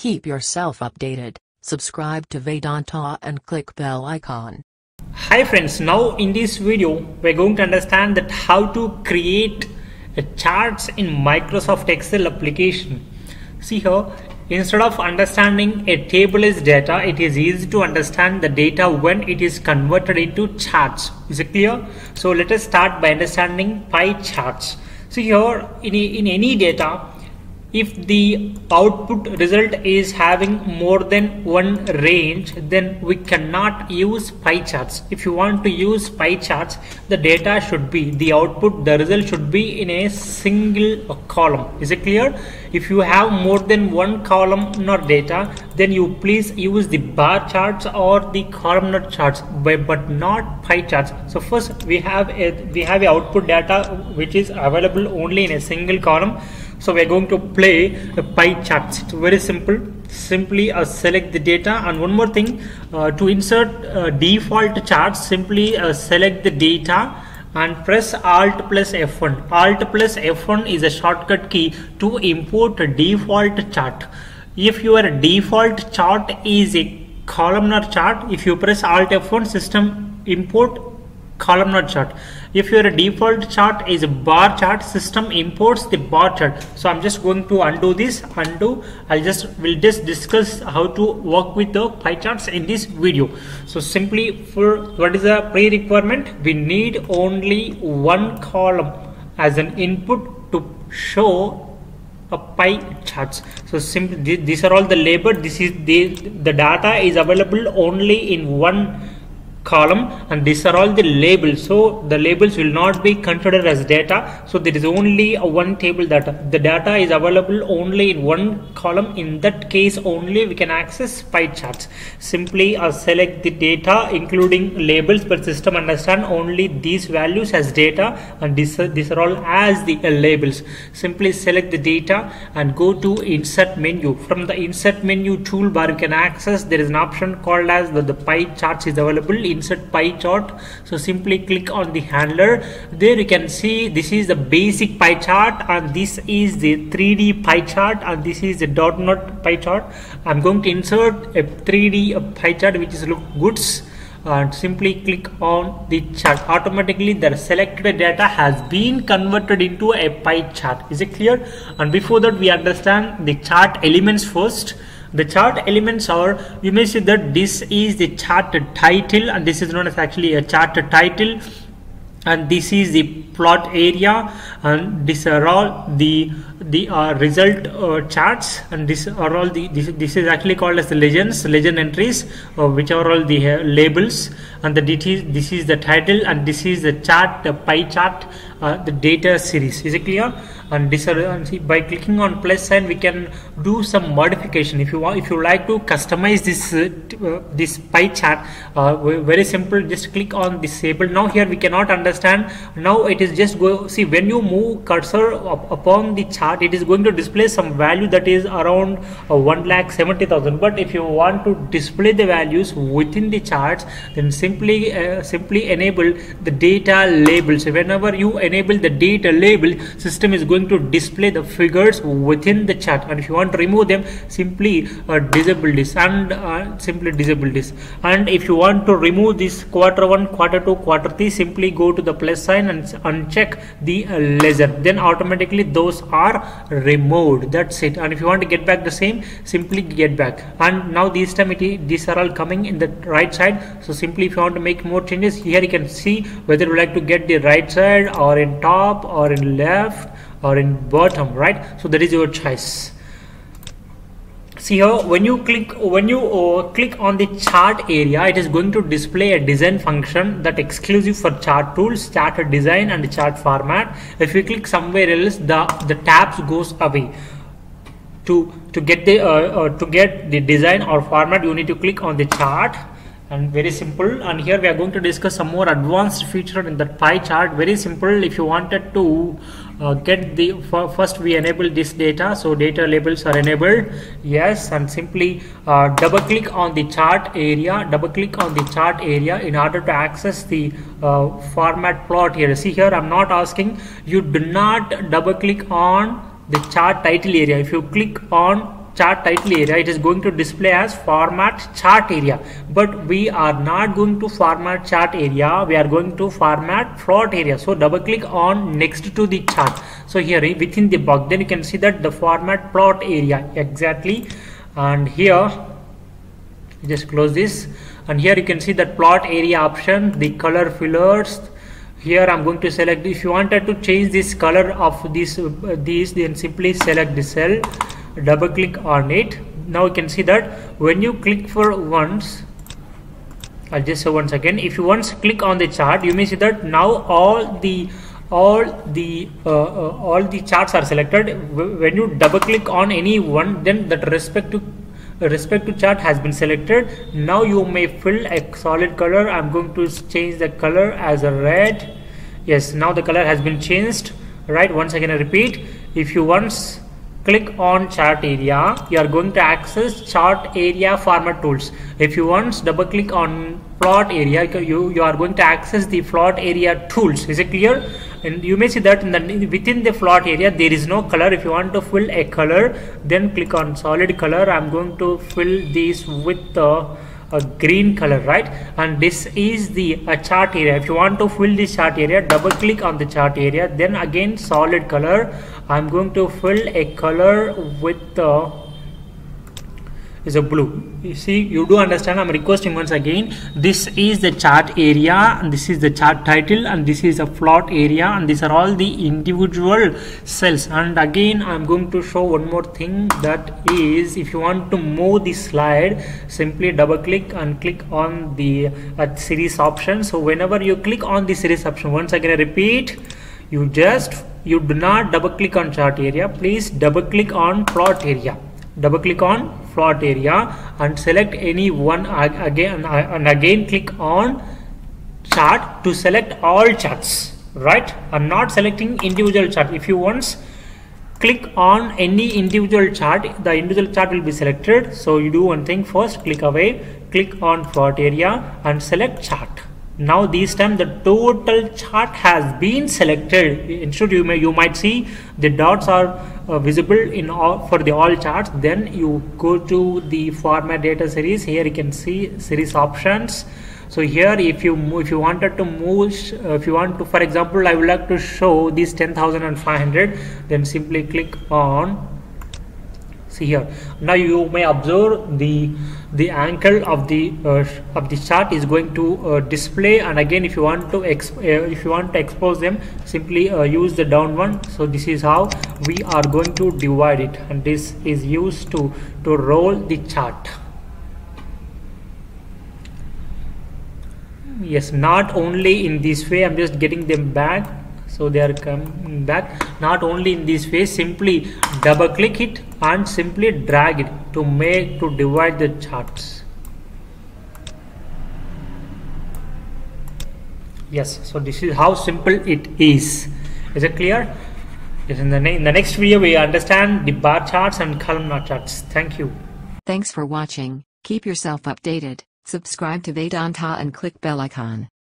Keep yourself updated, subscribe to Vedanta and click bell icon. Hi friends, now in this video we're going to understand that how to create charts in Microsoft Excel application. See here, instead of understanding a table as data, it is easy to understand the data when it is converted into charts. Is it clear? So let us start by understanding pie charts. See here, in any data, if the output result is having more than one range, then we cannot use pie charts. If you want to use pie charts, the data should be, the output, the result should be in a single column. Is it clear? If you have more than one columnar data, then you please use the bar charts or the columnar charts, but not pie charts. So first we have a output data which is available only in a single column. So we are going to play a pie chart. It's very simple. Simply select the data, and one more thing, to insert default charts, simply select the data and press Alt plus F1. Alt plus F1 is a shortcut key to import a default chart. If your default chart is a columnar chart, if you press Alt F1, system import columnar chart. If your default chart is a bar chart, system imports the bar chart. So I'm just going to undo this, we'll just discuss how to work with the pie charts in this video. So simply, for what is the pre-requirement, we need only one column as an input to show a pie charts. So simply these are all the label. This is the data is available only in one column, and these are all the labels, so the labels will not be considered as data. So there is only one table data, the data is available only in one column. In that case only we can access pie charts. Simply select the data including labels, but system understand only these values as data, and these are all as the labels. Simply select the data and go to insert menu. From the insert menu toolbar you can access, there is an option called as the pie charts is available, insert pie chart. So simply click on the handler. There you can see this is the basic pie chart, and this is the 3D pie chart, and this is the dot not pie chart. I'm going to insert a 3D pie chart which is look good, and simply click on the chart. Automatically the selected data has been converted into a pie chart. Is it clear? And before that we understand the chart elements first. The chart elements are, you may see that this is the chart title, and this is known as actually a chart title, and this is the plot area, and these are all the result charts, and these are all this is actually called as the legend entries, which are all the labels, and this is the title, and this is the chart, the pie chart, the data series. Is it clear? And this are, see, by clicking on plus sign we can do some modification. If you want, if you like to customize this pie chart, very simple, just click on this table. Now here we cannot understand, now it is just go, see, when you move cursor upon the chart, it is going to display some value that is around 1,70,000. But if you want to display the values within the charts, then simply enable the data label. So whenever you enable the data label, system is going to display the figures within the chart, and if you want to remove them, simply disable this, and and if you want to remove this quarter 1, quarter 2, quarter 3, simply go to the plus sign and uncheck the legend, then automatically those are removed. That's it. And if you want to get back the same, simply get back. And now this time these are all coming in the right side. So simply if you want to make more changes, here you can see whether you like to get the right side or in top or in left or in bottom, right? So that is your choice. See here, when you click on the chart area, it is going to display a design function that exclusive for chart tools, chart design and chart format. If you click somewhere else, the tabs goes away. To get the design or format, you need to click on the chart. And very simple, and here we are going to discuss some more advanced feature in the pie chart. Very simple, if you wanted to get the, first we enable this data, so data labels are enabled, yes, and simply double click on the chart area, in order to access the format plot here. See here, I'm not asking you, do not double click on the chart title area. If you click on chart title area, it is going to display as format chart area, but we are not going to format chart area, we are going to format plot area. So double click on next to the chart. So here within the box, then you can see that the format plot area exactly, and here just close this, and here you can see that plot area option, the color fillers. Here I'm going to select, if you wanted to change this color of this then simply select the cell, double click on it. Now you can see that when you click for once, I'll just say once again, if you once click on the chart, you may see that now all the charts are selected. When you double click on any one, then that respect to chart has been selected. Now you may fill a solid color. I'm going to change the color as a red. Yes, now the color has been changed, right? Once again I repeat, if you once click on chart area, you are going to access chart area format tools. If you once double click on plot area, you are going to access the plot area tools. Is it clear? And you may see that in the, within the plot area there is no color. If you want to fill a color, then click on solid color. I'm going to fill this with a green color, right? And this is the chart area. If you want to fill this chart area, double click on the chart area, then again solid color. I'm going to fill a color with is a blue. You see, you do understand. I'm requesting once again, this is the chart area, and this is the chart title, and this is a plot area, and these are all the individual cells. And again I'm going to show one more thing, that is, if you want to move the slide, simply double click and click on the series option. So whenever you click on the series option, once again I repeat, you do not double click on chart area, please double click on plot area, double click on plot area, and select any one again, and again click on chart to select all charts, right? I'm not selecting individual chart. If you once click on any individual chart, the individual chart will be selected. So you do one thing first, click away, click on plot area and select chart. Now this time the total chart has been selected. Instead you might see the dots are visible in all for the all charts. Then you go to the format data series. Here you can see series options. So here if you want to, for example, I would like to show this 10,500, then simply click on, see here. Now you may observe the angle of the chart is going to display. And again, if you want to expose them, simply use the down one. So this is how we are going to divide it, and this is used to roll the chart. Yes, not only in this way, I'm just getting them back, so they are coming back. Not only in this way, simply double click it and simply drag it to divide the charts. Yes, so this is how simple it is. Is it clear? Yes, in the next video we understand the bar charts and columnar charts. Thank you. Thanks for watching. Keep yourself updated. Subscribe to Vedanta and click bell icon.